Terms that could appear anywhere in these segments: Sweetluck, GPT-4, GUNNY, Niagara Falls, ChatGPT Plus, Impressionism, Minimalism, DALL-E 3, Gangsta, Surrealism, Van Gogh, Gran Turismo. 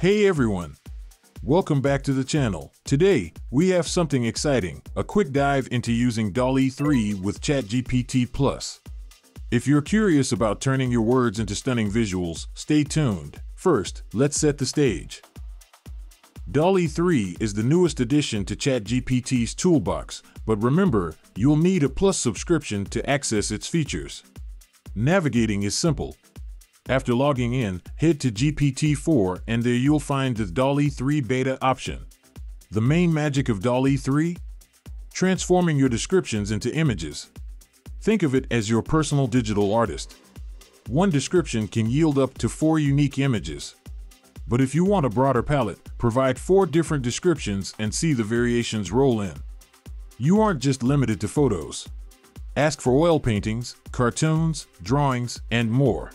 Hey everyone! Welcome back to the channel. Today, we have something exciting, a quick dive into using DALL-E 3 with ChatGPT Plus. If you're curious about turning your words into stunning visuals, stay tuned. First, let's set the stage. DALL-E 3 is the newest addition to ChatGPT's toolbox, but remember, you'll need a Plus subscription to access its features. Navigating is simple. After logging in, head to GPT-4 and there you'll find the DALL-E 3 beta option. The main magic of DALL-E 3? Transforming your descriptions into images. Think of it as your personal digital artist. One description can yield up to 4 unique images. But if you want a broader palette, provide 4 different descriptions and see the variations roll in. You aren't just limited to photos. Ask for oil paintings, cartoons, drawings, and more.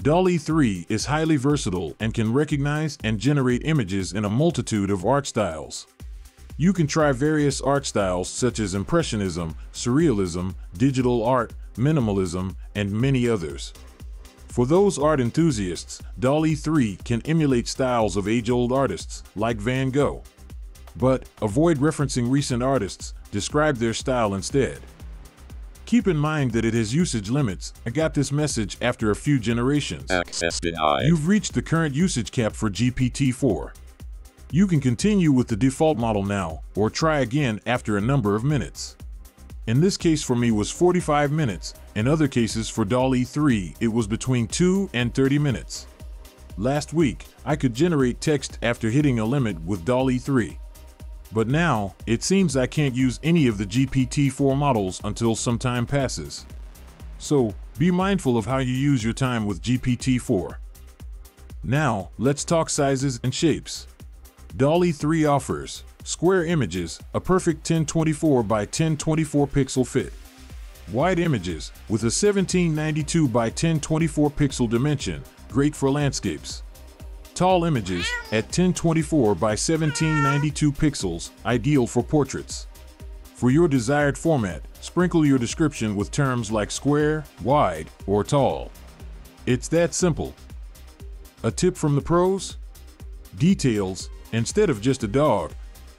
DALL-E 3 is highly versatile and can recognize and generate images in a multitude of art styles. You can try various art styles such as Impressionism, Surrealism, digital art, Minimalism, and many others. For those art enthusiasts, DALL-E 3 can emulate styles of age-old artists like Van Gogh. But avoid referencing recent artists, describe their style instead. Keep in mind that it has usage limits. I got this message after a few generations. Access denied. You've reached the current usage cap for GPT-4. You can continue with the default model now, or try again after a number of minutes. In this case for me was 45 minutes, in other cases for DALL-E 3 it was between 2 and 30 minutes. Last week, I could generate text after hitting a limit with DALL-E 3. But now, it seems I can't use any of the GPT-4 models until some time passes. So, be mindful of how you use your time with GPT-4. Now, let's talk sizes and shapes. DALL-E 3 offers square images, a perfect 1024 by 1024 pixel fit. Wide images, with a 1792 by 1024 pixel dimension, great for landscapes. Tall images at 1024 by 1792 pixels, ideal for portraits. For your desired format, sprinkle your description with terms like square, wide, or tall. It's that simple. A tip from the pros? Details, instead of just a dog,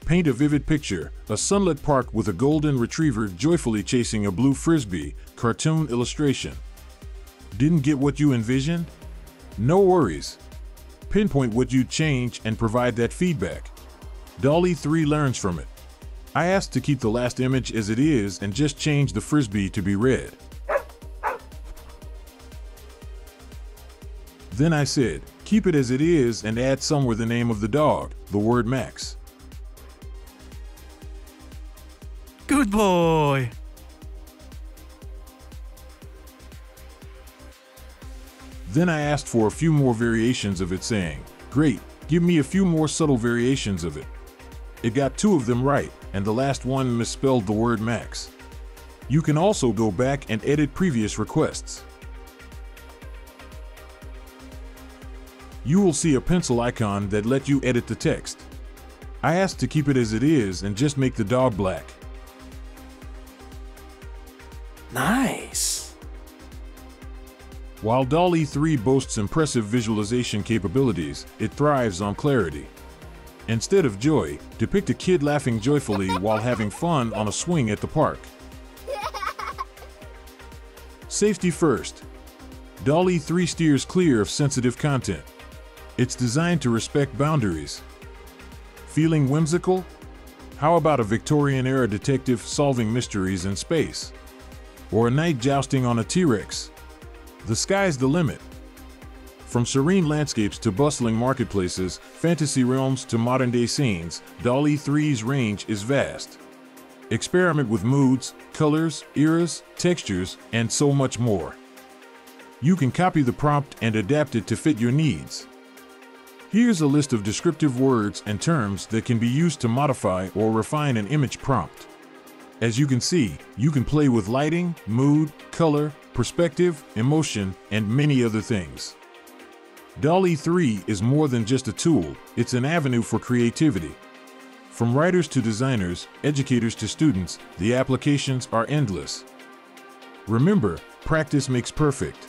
paint a vivid picture, a sunlit park with a golden retriever joyfully chasing a blue frisbee, cartoon illustration. Didn't get what you envisioned? No worries. Pinpoint what you'd change and provide that feedback. DALL-E 3 learns from it. I asked to keep the last image as it is and just change the frisbee to be red. Then I said, keep it as it is and add somewhere the name of the dog, the word Max. Good boy! Then I asked for a few more variations of it saying, great, give me a few more subtle variations of it. It got 2 of them right, and the last one misspelled the word Max. You can also go back and edit previous requests. You will see a pencil icon that lets you edit the text. I asked to keep it as it is and just make the dog black. Nice! While DALL-E 3 boasts impressive visualization capabilities, it thrives on clarity. Instead of joy, depict a kid laughing joyfully while having fun on a swing at the park. Safety first. DALL-E 3 steers clear of sensitive content. It's designed to respect boundaries. Feeling whimsical? How about a Victorian-era detective solving mysteries in space? Or a knight jousting on a T-Rex? The sky's the limit. From serene landscapes to bustling marketplaces, fantasy realms to modern-day scenes, DALL-E 3's range is vast. Experiment with moods, colors, eras, textures, and so much more. You can copy the prompt and adapt it to fit your needs. Here's a list of descriptive words and terms that can be used to modify or refine an image prompt. As you can see, you can play with lighting, mood, color, perspective, emotion, and many other things. DALL-E 3 is more than just a tool, it's an avenue for creativity. From writers to designers, educators to students, the applications are endless. Remember, practice makes perfect.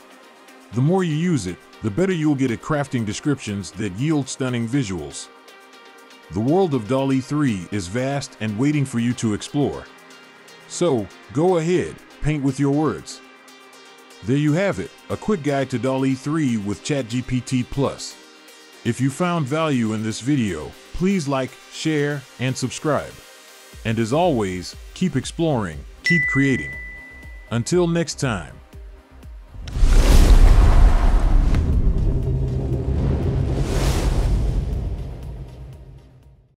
The more you use it, the better you'll get at crafting descriptions that yield stunning visuals. The world of DALL-E 3 is vast and waiting for you to explore. So, go ahead, paint with your words. There you have it, a quick guide to DALL-E 3 with ChatGPT Plus. If you found value in this video, please like, share, and subscribe. And as always, keep exploring, keep creating. Until next time.